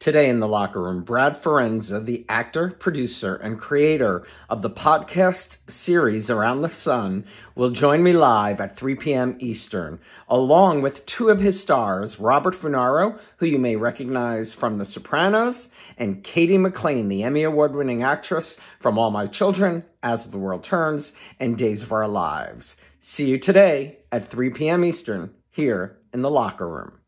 Today in The Locker Room, Brad Forenza, the actor, producer, and creator of the podcast series Around the Sun, will join me live at 3 p.m. Eastern, along with two of his stars, Robert Funaro, who you may recognize from The Sopranos, and Katie McClain, the Emmy Award-winning actress from All My Children, As the World Turns, and Days of Our Lives. See you today at 3 p.m. Eastern, here in The Locker Room.